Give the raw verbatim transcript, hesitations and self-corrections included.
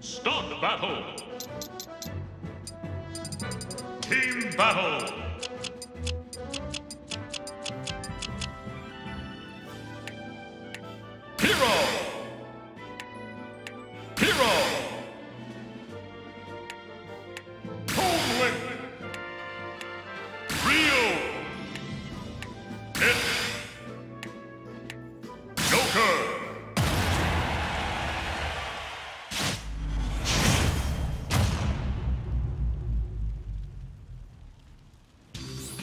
Start the battle! Team battle!